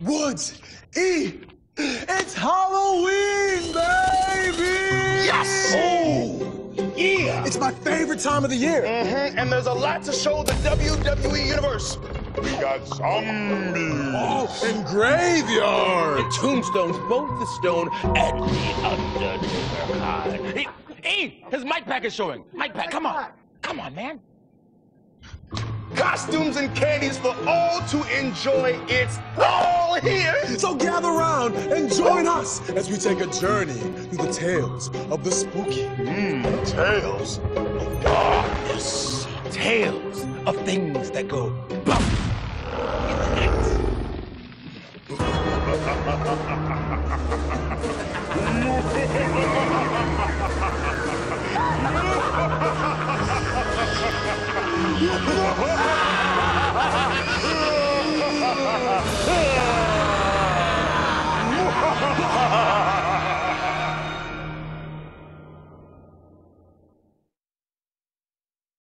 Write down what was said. Woods, E, it's Halloween, baby! Yes! Oh, yeah! It's my favorite time of the year. Mm-hmm, and there's a lot to show the WWE Universe. We got zombies. Oh, and graveyard. The tombstones, both the stone and the Undertaker hide. Hey, his mic pack is showing. Mic pack, come on. Come on, man. Costumes and candies for all to enjoy. It's all here. So gather around and join us as we take a journey through the tales of the spooky. Tales of darkness. Tales of things that go bump in the night.